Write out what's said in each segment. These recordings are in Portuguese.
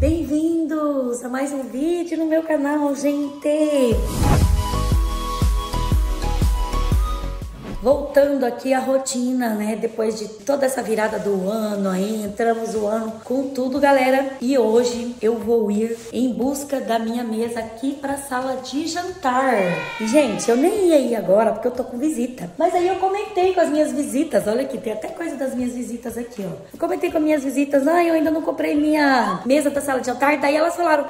Bem-vindos a mais um vídeo no meu canal, gente! Voltando aqui à rotina, né? Depois de toda essa virada do ano aí, entramos o ano com tudo, galera. E hoje eu vou ir em busca da minha mesa aqui pra sala de jantar. E, gente, eu nem ia ir agora porque eu tô com visita. Mas aí eu comentei com as minhas visitas. Olha aqui, tem até coisa das minhas visitas aqui, ó. Eu comentei com as minhas visitas. Ah, eu ainda não comprei minha mesa da sala de jantar. Daí elas falaram...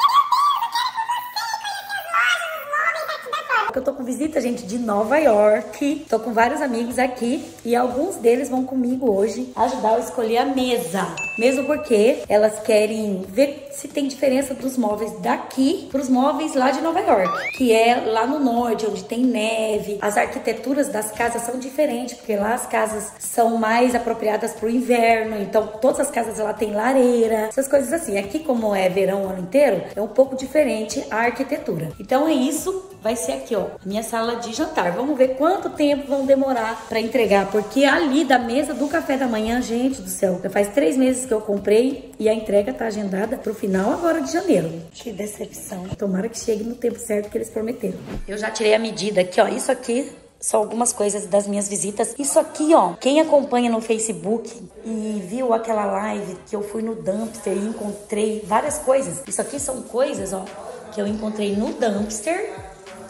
Porque eu tô com visita, gente, de Nova York. Tô com vários amigos aqui e alguns deles vão comigo hoje ajudar eu escolher a mesa. Mesmo porque elas querem ver se tem diferença dos móveis daqui pros móveis lá de Nova York, que é lá no norte, onde tem neve. As arquiteturas das casas são diferentes, porque lá as casas são mais apropriadas pro inverno. Então, todas as casas lá tem lareira, essas coisas assim. Aqui, como é verão o ano inteiro, é um pouco diferente a arquitetura. Então, é isso. Vai ser aqui, ó, minha sala de jantar. Vamos ver quanto tempo vão demorar pra entregar, porque ali da mesa do café da manhã, gente do céu, já faz 3 meses que eu comprei e a entrega tá agendada pro final agora de janeiro. Que decepção. Tomara que chegue no tempo certo que eles prometeram. Eu já tirei a medida aqui, ó, isso aqui são algumas coisas das minhas visitas. Isso aqui, ó, quem acompanha no Facebook e viu aquela live que eu fui no dumpster e encontrei várias coisas. Isso aqui são coisas, ó, que eu encontrei no dumpster.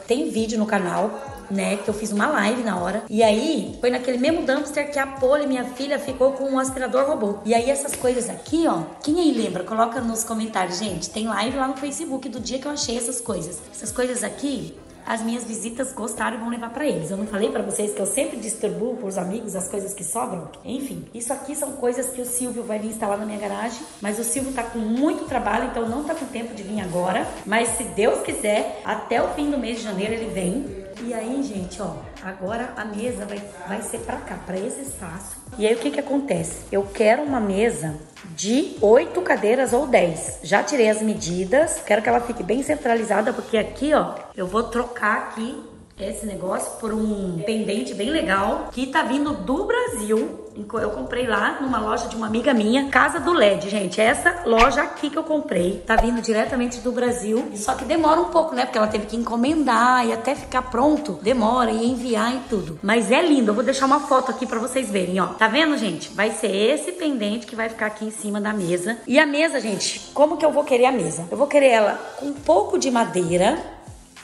Tem vídeo no canal, né, que eu fiz uma live na hora. E aí, foi naquele mesmo dumpster que a Poli, minha filha, ficou com um aspirador robô. E aí, essas coisas aqui, ó, quem aí lembra? Coloca nos comentários, gente. Tem live lá no Facebook do dia que eu achei essas coisas. Essas coisas aqui... As minhas visitas gostaram e vão levar pra eles. Eu não falei pra vocês que eu sempre distribuo pros amigos as coisas que sobram? Enfim, isso aqui são coisas que o Silvio vai vir instalar na minha garagem. Mas o Silvio tá com muito trabalho, então não tá com tempo de vir agora. Mas se Deus quiser, até o fim do mês de janeiro ele vem. E aí, gente, ó, agora a mesa vai ser pra cá, pra esse espaço. E aí, o que que acontece? Eu quero uma mesa de 8 cadeiras ou 10. Já tirei as medidas, quero que ela fique bem centralizada, porque aqui, ó, eu vou trocar aqui esse negócio por um pendente bem legal, que tá vindo do Brasil. Eu comprei lá numa loja de uma amiga minha, Casa do LED, gente. Essa loja aqui que eu comprei tá vindo diretamente do Brasil. Só que demora um pouco, né? Porque ela teve que encomendar e até ficar pronto. Demora e enviar e tudo. Mas é lindo. Eu vou deixar uma foto aqui pra vocês verem, ó. Tá vendo, gente? Vai ser esse pendente que vai ficar aqui em cima da mesa. E a mesa, gente, como que eu vou querer a mesa? Eu vou querer ela com um pouco de madeira,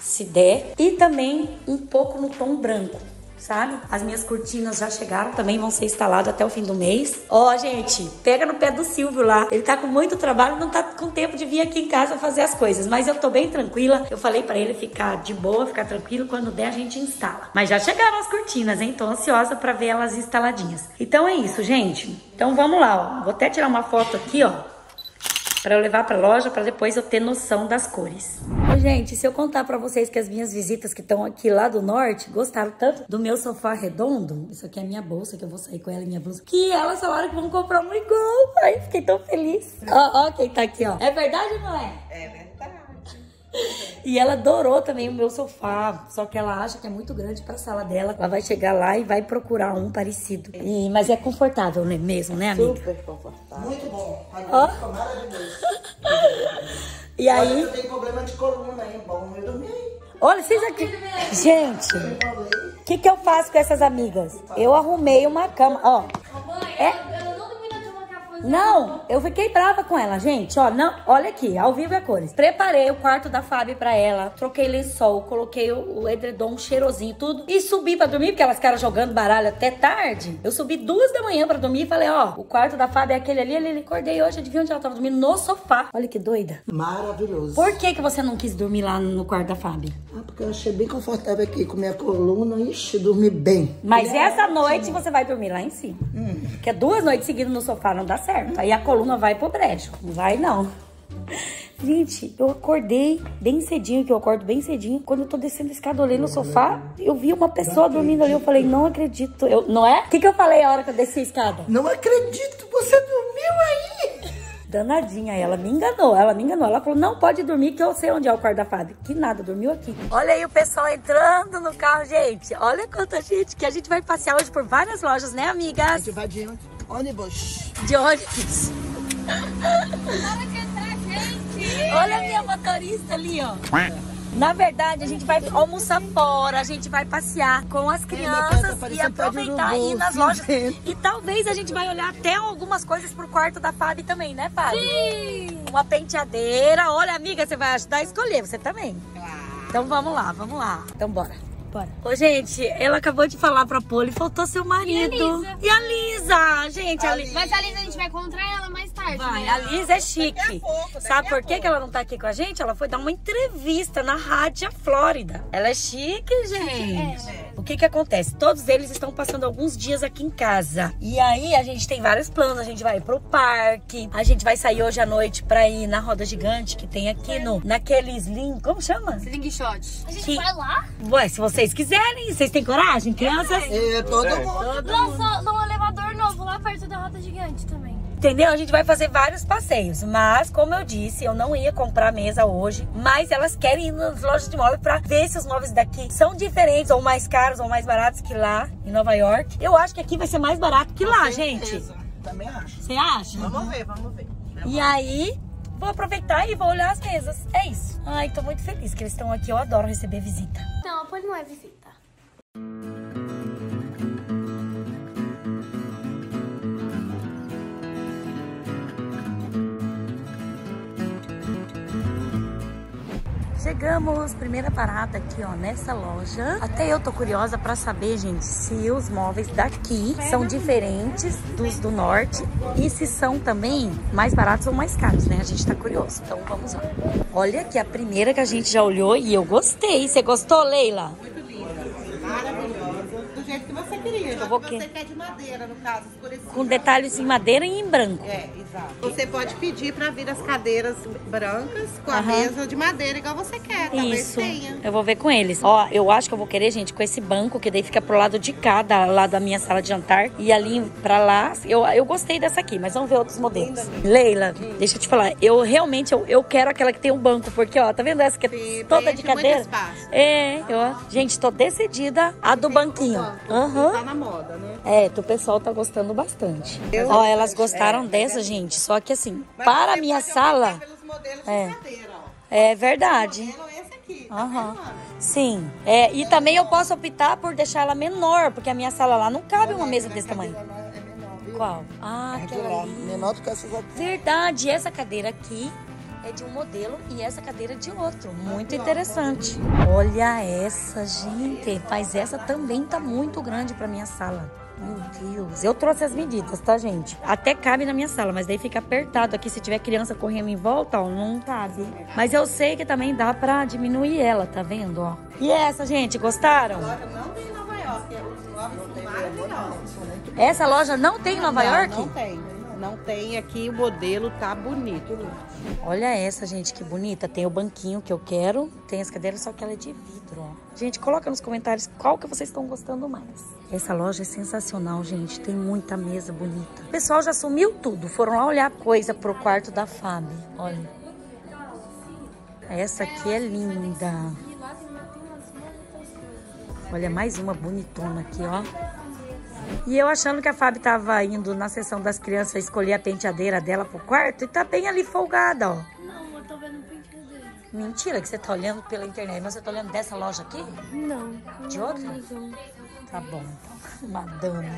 se der, e também um pouco no tom branco, sabe? As minhas cortinas já chegaram, também vão ser instaladas até o fim do mês. Ó, gente, pega no pé do Silvio lá. Ele tá com muito trabalho, não tá com tempo de vir aqui em casa fazer as coisas, mas eu tô bem tranquila. Eu falei pra ele ficar de boa, ficar tranquilo, quando der a gente instala. Mas já chegaram as cortinas, hein? Tô ansiosa pra ver elas instaladinhas. Então é isso, gente. Então vamos lá, ó. Vou até tirar uma foto aqui, ó, pra eu levar pra loja, pra depois eu ter noção das cores. Ô, gente, se eu contar pra vocês que as minhas visitas que estão aqui lá do norte gostaram tanto do meu sofá redondo, isso aqui é a minha bolsa, que eu vou sair com ela e minha blusa, que elas falaram que vão comprar um igual. Ai, fiquei tão feliz. Ó, quem tá aqui, ó. É verdade ou não é? É verdade. E ela adorou também o meu sofá, só que ela acha que é muito grande pra sala dela. Ela vai chegar lá e vai procurar um parecido. E, mas é confortável, né, mesmo, né, amiga? Super confortável. Muito bom. Oh. E olha, aí... eu tenho problema de coluna aí, bom, eu dormi aí. Olha, vocês aqui... Gente, o que eu faço com essas amigas? Eu arrumei uma cama, ó. Mamãe, não, eu fiquei brava com ela, gente, ó, não, olha aqui, ao vivo e a cores. Preparei o quarto da Fábio pra ela, troquei lençol, coloquei o edredom cheirosinho, tudo, e subi pra dormir, porque elas ficaram jogando baralho até tarde. Eu subi 2 da manhã pra dormir e falei, ó, o quarto da Fábio é aquele ali, ele acordei hoje, adivinha onde ela tava dormindo? No sofá. Olha que doida. Maravilhoso. Por que você não quis dormir lá no quarto da Fábio? Ah, porque eu achei bem confortável aqui, com minha coluna, ixi, dormi bem. Mas essa noite você vai dormir lá em cima. Porque 2 noites seguidas no sofá não dá certo. Aí a coluna vai pro brejo. Não vai, não. Gente, eu acordei bem cedinho, que eu acordo bem cedinho. Quando eu tô descendo a escada, olhei no sofá, eu vi uma pessoa dormindo ali. Eu falei, não acredito. Eu, não é? O que eu falei a hora que eu desci a escada? Não acredito, você dormiu aí. Danadinha, ela me enganou, ela me enganou. Ela falou, não pode dormir que eu sei onde é o quarto da Fábio. Que nada, dormiu aqui. Olha aí o pessoal entrando no carro, gente. Olha quanta gente, que a gente vai passear hoje por várias lojas, né, amigas? A gente vai de ônibus. De ônibus. Para que entrar, gente. motorista ali, ó. Na verdade, a gente vai almoçar fora, a gente vai passear com as crianças e aproveitar aí nas lojas. E talvez a gente vai olhar até algumas coisas pro quarto da Fábio também, né, Fábio? Sim! Uma penteadeira. Olha, amiga, você vai ajudar a escolher, você também. Claro. Então vamos lá, vamos lá. Então bora. Bora. Ô, gente, ela acabou de falar pra Poli, faltou seu marido. E a Lisa, gente. A Lisa. Mas a Lisa a gente vai encontrar ela mais tarde, vai, né? A Lisa é chique. Pouco, sabe por que ela não tá aqui com a gente? Ela foi dar uma entrevista na Rádio Flórida. Ela é chique, gente. É. O que que acontece? Todos eles estão passando alguns dias aqui em casa. E aí a gente tem vários planos. A gente vai pro parque. A gente vai sair hoje à noite pra ir na roda gigante que tem aqui naquele Sling... Como chama? Sling Shot. A gente vai lá? Ué, se vocês quiserem. Vocês têm coragem, crianças? É, todo mundo. Nossa, no elevador novo lá perto da roda gigante também. Entendeu? A gente vai fazer vários passeios. Mas, como eu disse, eu não ia comprar mesa hoje. Mas elas querem ir nas lojas de móveis pra ver se os móveis daqui são diferentes, ou mais caros, ou mais baratos que lá em Nova York. Eu acho que aqui vai ser mais barato que lá, gente. Também acho. Você acha? Vamos ver, vamos ver. E aí, vou aproveitar e vou olhar as mesas. É isso. Ai, tô muito feliz que eles estão aqui. Eu adoro receber visita. Não, a Poli não é visita. Chegamos, primeira parada aqui, ó, nessa loja. Até eu tô curiosa pra saber, gente, se os móveis daqui são diferentes dos do norte e se são também mais baratos ou mais caros, né? A gente tá curioso, então vamos lá. Olha aqui a primeira que a gente já olhou e eu gostei. Você gostou, Leila? Muito linda, maravilhosa, do jeito que você queria. Só que você quer de madeira, no caso, escurecido. Com detalhes em madeira e em branco. É, exato. Você pode pedir para vir as cadeiras brancas com a mesa de madeira igual você quer. Talvez tenha. Eu vou ver com eles. Ó, eu acho que eu vou querer, gente, com esse banco que daí fica pro lado de cá, lá da minha sala de jantar. E ali pra lá, eu gostei dessa aqui, mas vamos ver outros modelos. Linda, Leila, deixa eu te falar. Eu realmente, eu quero aquela que tem um banco, porque ó, tá vendo essa que é toda de cadeira? É, eu, gente, tô decidida a do banquinho. Tá na moda, né? É, o pessoal tá gostando bastante. Ó, elas gostaram dessa, gente. Só que assim, mas para a minha sala... Pelos modelos de cadeira, ó. É verdade. O modelo é esse aqui, tá vendo? Sim. É, e também eu posso optar por deixar ela menor, porque a minha sala lá não cabe uma mesa desse tamanho. É menor, viu? Qual? Ah, aquela ali. Menor do que essa aqui. Verdade. Essa cadeira aqui é de um modelo e essa cadeira de outro. Muito interessante. Olha essa, gente. Mas essa também tá muito grande para minha sala. Meu Deus, eu trouxe as medidas, tá, gente? Até cabe na minha sala, mas daí fica apertado aqui. Se tiver criança correndo em volta, ó, não cabe. Mas eu sei que também dá pra diminuir ela, tá vendo, ó? E essa, gente, gostaram? Não tem em Nova York, essa loja não tem em Nova York? Não tem. Não tem aqui, o modelo tá bonito. Olha essa, gente, que bonita. Tem o banquinho que eu quero. Tem as cadeiras, só que ela é de vidro, ó. Gente, coloca nos comentários qual que vocês estão gostando mais. Essa loja é sensacional, gente. Tem muita mesa bonita. O pessoal já sumiu tudo. Foram lá olhar coisa pro quarto da Fábio. Olha. Essa aqui é linda. Olha, mais uma bonitona aqui, ó. E eu achando que a Fábio tava indo na sessão das crianças escolher a penteadeira dela pro quarto e tá bem ali folgada, ó. Não, eu tô vendo penteadeira. Mentira que você tá olhando pela internet, mas você tá olhando dessa loja aqui? Não. De outra? Não. Tá bom, então. Madonna.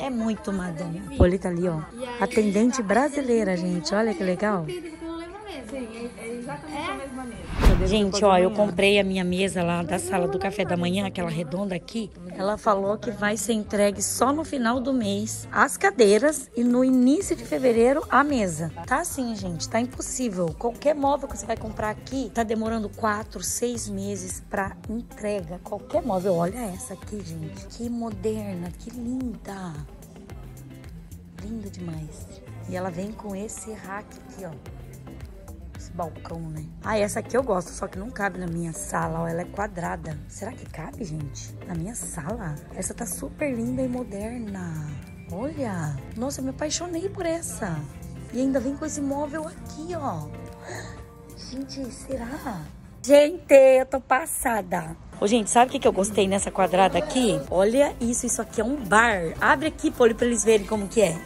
É muito Madonna. A Poli tá ali, ó. Atendente brasileira, gente. Olha que legal. Gente, ó, eu comprei a minha mesa lá da sala do café da manhã, aquela redonda aqui. Ela falou que vai ser entregue só no final do mês as cadeiras e no início de fevereiro a mesa. Tá assim, gente, tá impossível. Qualquer móvel que você vai comprar aqui tá demorando 4, 6 meses pra entrega. Qualquer móvel. Olha essa aqui, gente. Que moderna, que linda. Linda demais. E ela vem com esse rack aqui, ó. Balcão, né? Ah, essa aqui eu gosto, só que não cabe na minha sala, ó. Ela é quadrada. Será que cabe, gente? Na minha sala? Essa tá super linda e moderna. Olha! Nossa, eu me apaixonei por essa. E ainda vem com esse móvel aqui, ó. Gente, será? Gente, eu tô passada. Ô, gente, sabe o que eu gostei nessa quadrada aqui? Olha isso, isso aqui é um bar. Abre aqui, Poli, pra eles verem como que é.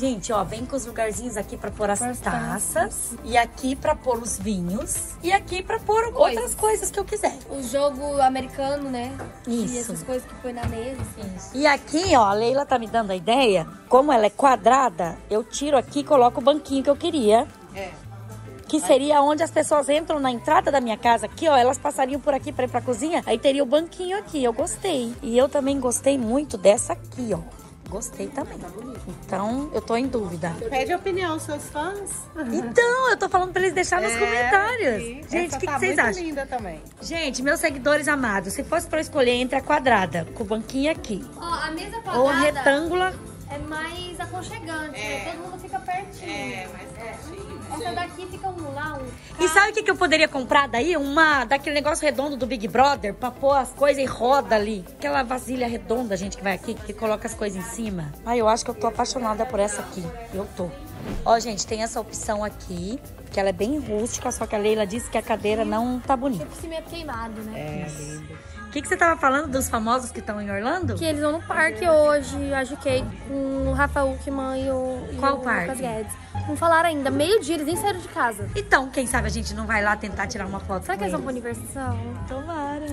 Gente, ó, vem com os lugarzinhos aqui pra pôr as taças. E aqui pra pôr os vinhos. E aqui pra pôr outras coisas que eu quiser. O jogo americano, né? Isso. E essas coisas que põe na mesa, assim. Isso. E aqui, ó, a Leila tá me dando a ideia. Como ela é quadrada, eu tiro aqui e coloco o banquinho que eu queria. É. Que seria onde as pessoas entram na entrada da minha casa aqui, ó. Elas passariam por aqui pra ir pra cozinha. Aí teria o banquinho aqui. Eu gostei. E eu também gostei muito dessa aqui, ó. Gostei também. Então, eu tô em dúvida. Pede opinião aos seus fãs. Então, eu tô falando pra eles deixarem nos comentários. Sim. Gente, o que, tá que vocês acham? Muito linda também. Gente, meus seguidores amados, se fosse pra eu escolher entre a quadrada, com o banquinho aqui, ó, a mesa quadrada, ou a retângular, é mais aconchegante, né? Todo mundo fica pertinho. É, mais pertinho. Essa daqui fica um lá, um cá. E sabe o que eu poderia comprar daí? Uma daquele negócio redondo do Big Brother pra pôr as coisas e roda ali. Aquela vasilha redonda, gente, que vai aqui, que coloca as coisas em cima. Ai, eu acho que eu tô apaixonada por essa aqui. Eu tô. Ó, gente, tem essa opção aqui, que ela é bem rústica, só que a Leila disse que a cadeira não tá bonita. Tipo cimento queimado, né? É. O que você tava falando dos famosos que estão em Orlando? Que eles vão no parque hoje, a GK com o Rafa Uckmann e o... Qual parque? Lucas Guedes. Não falaram ainda. Meio-dia, eles nem saíram de casa. Então, quem sabe a gente não vai lá tentar tirar uma foto. Será que eles vão pro Universal? Tomara.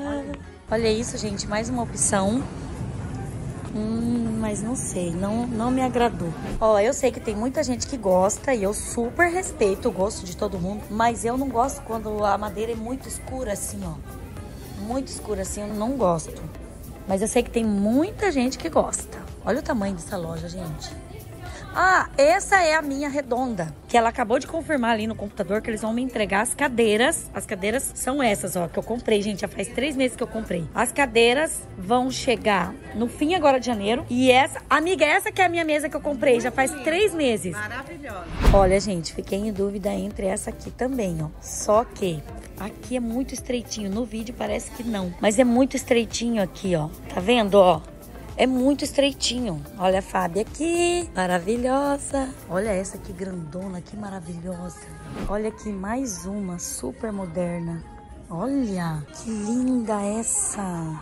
Olha isso, gente. Mais uma opção. Mas não sei, não me agradou. Ó, eu sei que tem muita gente que gosta e eu super respeito o gosto de todo mundo, mas eu não gosto quando a madeira é muito escura assim, ó. Muito escura assim, eu não gosto. Mas eu sei que tem muita gente que gosta. Olha o tamanho dessa loja, gente. Ah, essa é a minha redonda, que ela acabou de confirmar ali no computador que eles vão me entregar as cadeiras. As cadeiras são essas, ó, que eu comprei, gente, já faz 3 meses que eu comprei. As cadeiras vão chegar no fim agora de janeiro. E essa, amiga, essa que é a minha mesa que eu comprei, muito já faz lindo. 3 meses. Maravilhosa. Olha, gente, fiquei em dúvida entre essa aqui também, ó. Só que aqui é muito estreitinho, no vídeo parece que não. Mas é muito estreitinho aqui, ó, tá vendo, ó? É muito estreitinho. Olha a Fábia aqui, maravilhosa. Olha essa aqui grandona, que maravilhosa. Olha aqui mais uma, super moderna. Olha, que linda essa.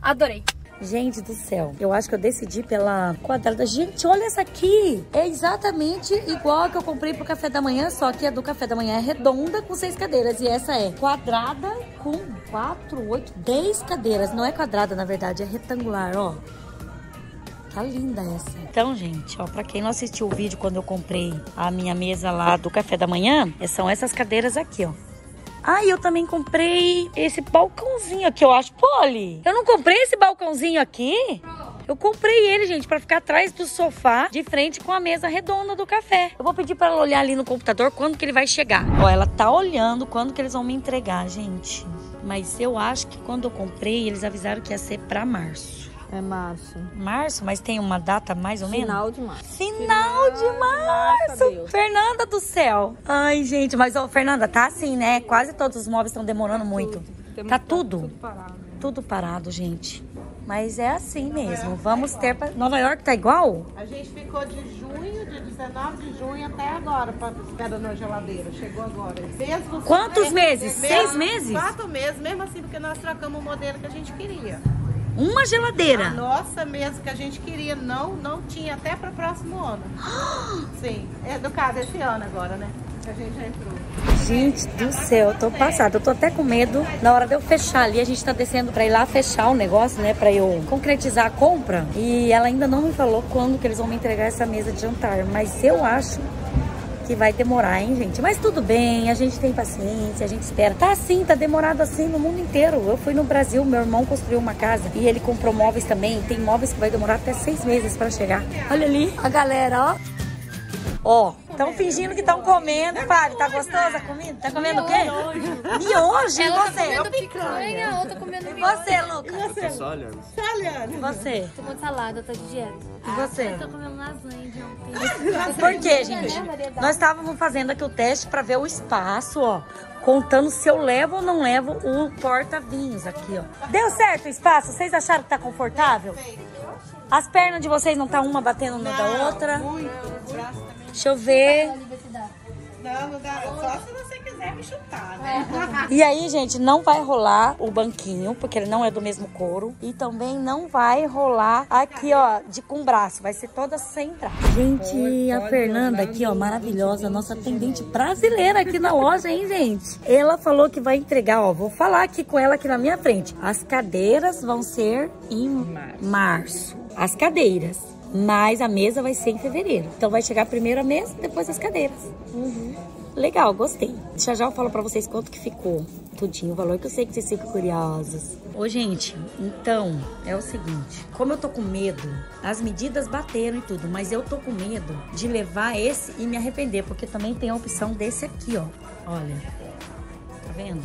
Adorei. Gente do céu, eu acho que eu decidi pela quadrada. Gente, olha essa aqui. É exatamente igual a que eu comprei pro café da manhã, só que a do café da manhã é redonda com 6 cadeiras. E essa é quadrada com 4, 8, 10 cadeiras. Não é quadrada, na verdade, é retangular, ó. Tá linda essa. Então, gente, ó, pra quem não assistiu o vídeo quando eu comprei a minha mesa lá do café da manhã, são essas cadeiras aqui, ó. Ah, e eu também comprei esse balcãozinho aqui, eu acho. Poli, eu não comprei esse balcãozinho aqui? Eu comprei ele, gente, pra ficar atrás do sofá, de frente com a mesa redonda do café. Eu vou pedir pra ela olhar ali no computador quando que ele vai chegar. Ó, ela tá olhando quando que eles vão me entregar, gente. Mas eu acho que quando eu comprei, eles avisaram que ia ser pra março. É março. Março, mas tem uma data mais ou menos? Final de março. Final de março! Fernanda do céu! Ai, gente, mas ó, Fernanda, tá assim, né? Quase todos os móveis estão demorando muito. Tá tudo? Tudo parado. Tudo parado, gente. Mas é assim mesmo. Vamos ter... Nova York tá igual? A gente ficou de junho, de 19 de junho até agora, esperando a geladeira. Chegou agora. Mesmo quantos meses? 6 meses? 4 meses, mesmo assim, porque nós trocamos o modelo que a gente queria. Uma geladeira. A nossa mesmo que a gente queria, não tinha até para o próximo ano. Sim, é do caso esse ano agora, né? A gente já entrou. Gente do céu, eu tô passada. Eu tô até com medo. Na hora de eu fechar ali, a gente tá descendo pra ir lá fechar o negócio, né? Pra eu concretizar a compra. E ela ainda não me falou quando que eles vão me entregar essa mesa de jantar. Mas eu acho que vai demorar, hein, gente? Mas tudo bem, a gente tem paciência, a gente espera. Tá assim, tá demorado assim no mundo inteiro. Eu fui no Brasil, meu irmão construiu uma casa e ele comprou móveis também. Tem móveis que vai demorar até 6 meses pra chegar. Olha ali a galera, ó. Ó, estão fingindo que estão comendo. Fábio, tá gostosa a comida? Tá comendo o quê? Miojo? E você? Tá comendo picanha, outra comendo miojo. Você, Lucas? E você? Eu tô só olhando. Só olhando. E você? Tô com salada, tô de dieta. E você? Eu tô comendo lasanha de ontem. Por quê, gente? Nós estávamos fazendo aqui o teste pra ver o espaço, ó. Contando se eu levo ou não levo o porta-vinhos aqui, ó. Deu certo o espaço? Vocês acharam que tá confortável? As pernas de vocês não tá uma batendo uma da outra? Muito. Deixa eu ver. Não, não dá. Só se você quiser. quiser me chutar, né? É. E aí, gente, não vai rolar o banquinho, porque ele não é do mesmo couro. E também não vai rolar aqui, ó, de com braço. Vai ser toda sem braço. Gente, oi, a Fernanda aqui, ó, maravilhosa. Nossa atendente brasileira aqui na loja, hein, gente? Ela falou que vai entregar, ó. Vou falar aqui com ela aqui na minha frente. As cadeiras vão ser em março. As cadeiras. Mas a mesa vai ser em fevereiro. Então vai chegar primeiro a mesa, depois as cadeiras. Uhum. Legal, gostei. Já já eu falo pra vocês quanto que ficou tudinho, o valor, que eu sei que vocês ficam curiosos. Ô, gente, então, é o seguinte. Como eu tô com medo, as medidas bateram e tudo, mas eu tô com medo de levar esse e me arrepender, porque também tem a opção desse aqui, ó. Olha, tá vendo?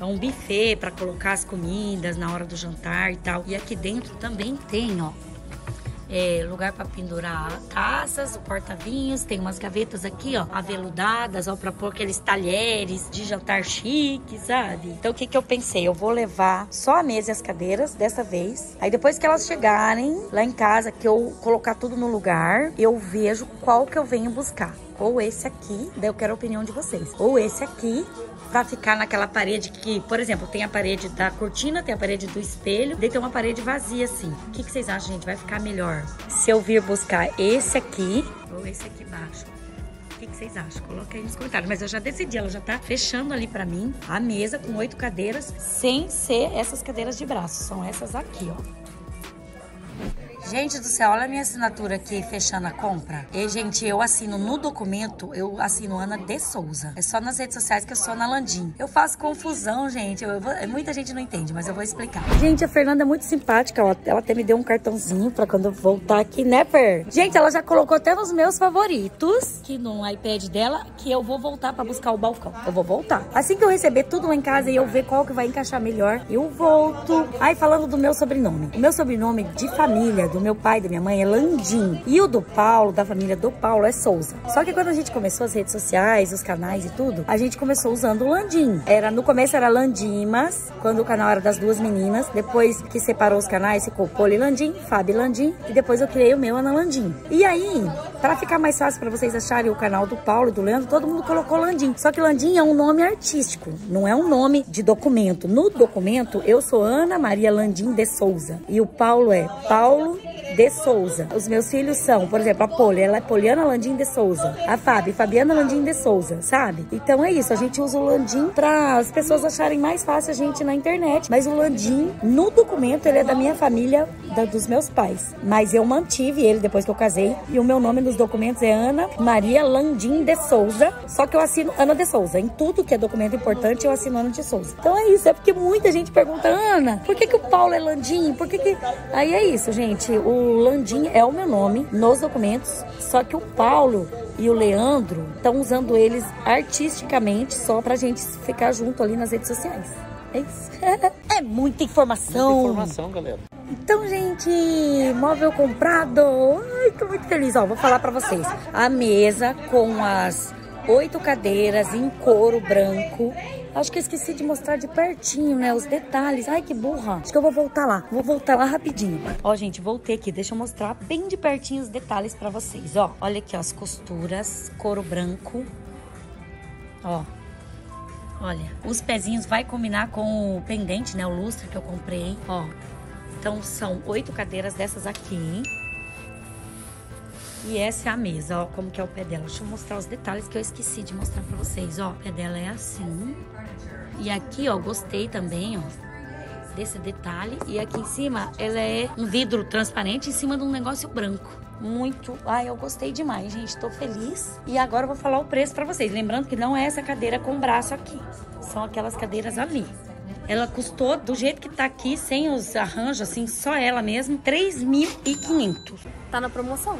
É um buffet pra colocar as comidas na hora do jantar e tal. E aqui dentro também tem, ó. É, lugar para pendurar taças, o porta-vinhos, tem umas gavetas aqui, ó, aveludadas, ó, para pôr aqueles talheres de jantar chique, sabe? Então o que que eu pensei? Eu vou levar só a mesa e as cadeiras dessa vez. Aí depois que elas chegarem lá em casa, que eu colocar tudo no lugar, eu vejo qual que eu venho buscar. Ou esse aqui, daí eu quero a opinião de vocês. Ou esse aqui, pra ficar naquela parede que, por exemplo, tem a parede da cortina, tem a parede do espelho, daí tem uma parede vazia, assim. O que que vocês acham, gente? Vai ficar melhor se eu vir buscar esse aqui ou esse aqui embaixo? O que que vocês acham? Coloca aí nos comentários. Mas eu já decidi, ela já tá fechando ali pra mim a mesa com 8 cadeiras, sem ser essas cadeiras de braço. São essas aqui, ó. Gente do céu, olha a minha assinatura aqui, fechando a compra. E, gente, eu assino no documento, eu assino Ana de Souza. É só nas redes sociais que eu sou Ana Landim. Eu faço confusão, gente. Muita gente não entende, mas eu vou explicar. Gente, a Fernanda é muito simpática, ó. Ela até me deu um cartãozinho pra quando eu voltar aqui, né, Fer? Gente, ela já colocou até nos meus favoritos, que no iPad dela, que eu vou voltar pra buscar o balcão. Eu vou voltar. Assim que eu receber tudo lá em casa e eu ver qual que vai encaixar melhor, eu volto. Aí, falando do meu sobrenome. O meu sobrenome de família, do meu pai e da minha mãe, é Landim. E o do Paulo, da família do Paulo, é Souza. Só que quando a gente começou as redes sociais, os canais e tudo, a gente começou usando o Landim. No começo era Landimas, quando o canal era das duas meninas. Depois que separou os canais, ficou Poli Landim, Fabi Landim. E depois eu criei o meu, Ana Landim. E aí, pra ficar mais fácil pra vocês acharem o canal do Paulo e do Leandro, todo mundo colocou Landim. Só que Landim é um nome artístico, não é um nome de documento. No documento, eu sou Ana Maria Landim de Souza. E o Paulo é Paulo de Souza. Os meus filhos são, por exemplo, a Poli, ela é Poliana Landim de Souza. A Fabi, Fabiana Landim de Souza, sabe? Então é isso, a gente usa o Landim pra as pessoas acharem mais fácil a gente na internet. Mas o Landim, no documento, ele é da minha família, dos meus pais. Mas eu mantive ele depois que eu casei. E o meu nome nos documentos é Ana Maria Landim de Souza. Só que eu assino Ana de Souza. Em tudo que é documento importante, eu assino Ana de Souza. Então é isso, é porque muita gente pergunta, Ana, por que que o Paulo é Landim? Por que que... Aí é isso, gente. O Landim é o meu nome nos documentos, só que o Paulo e o Leandro estão usando eles artisticamente só pra gente ficar junto ali nas redes sociais. É isso. É muita informação. Muita informação, galera. Então, gente, móvel comprado. Ai, tô muito feliz. Ó, vou falar pra vocês. A mesa com as 8 cadeiras em couro branco. Acho que eu esqueci de mostrar de pertinho, né, os detalhes. Ai, que burra. Acho que eu vou voltar lá. Vou voltar lá rapidinho. Ó, gente, voltei aqui. Deixa eu mostrar bem de pertinho os detalhes pra vocês, ó. Olha aqui, ó, as costuras, couro branco. Ó. Olha. Os pezinhos vai combinar com o pendente, né, o lustre que eu comprei, ó. Então, são 8 cadeiras dessas aqui. E essa é a mesa, ó, como que é o pé dela. Deixa eu mostrar os detalhes que eu esqueci de mostrar pra vocês, ó. O pé dela é assim. E aqui, ó, gostei também, ó, desse detalhe. E aqui em cima, ela é um vidro transparente em cima de um negócio branco. Muito... Ai, eu gostei demais, gente. Tô feliz. E agora eu vou falar o preço pra vocês. Lembrando que não é essa cadeira com braço aqui. São aquelas cadeiras ali. Ela custou, do jeito que tá aqui, sem os arranjos, assim, só ela mesmo, 3.500. Tá na promoção.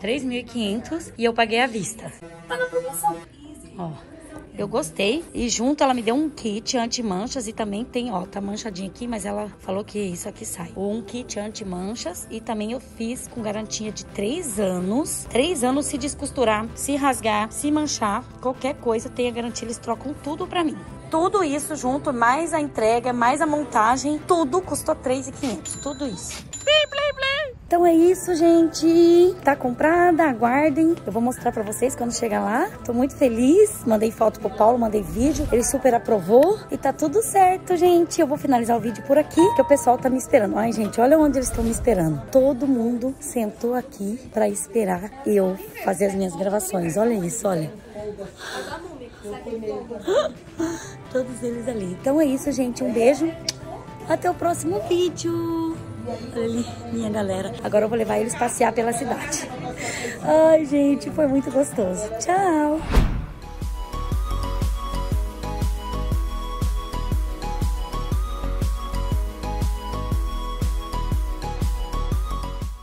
3.500 e eu paguei à vista. Tá na promoção. Ó, eu gostei. E junto ela me deu um kit anti-manchas e também tem, ó, tá manchadinha aqui, mas ela falou que isso aqui sai. Um kit anti-manchas e também eu fiz com garantia de 3 anos. 3 anos se descosturar, se rasgar, se manchar, qualquer coisa tem a garantia, eles trocam tudo pra mim. Tudo isso junto, mais a entrega, mais a montagem, tudo custou 3.500, tudo isso. Então é isso, gente. Tá comprada, aguardem. Eu vou mostrar pra vocês quando chegar lá. Tô muito feliz. Mandei foto pro Paulo, mandei vídeo. Ele super aprovou. E tá tudo certo, gente. Eu vou finalizar o vídeo por aqui, que o pessoal tá me esperando. Ai, gente, olha onde eles estão me esperando. Todo mundo sentou aqui pra esperar eu fazer as minhas gravações. Olha isso, olha. Todos eles ali. Então é isso, gente. Um beijo. Até o próximo vídeo. Olha ali, minha galera. Agora eu vou levar eles passear pela cidade. Ai, gente, foi muito gostoso. Tchau!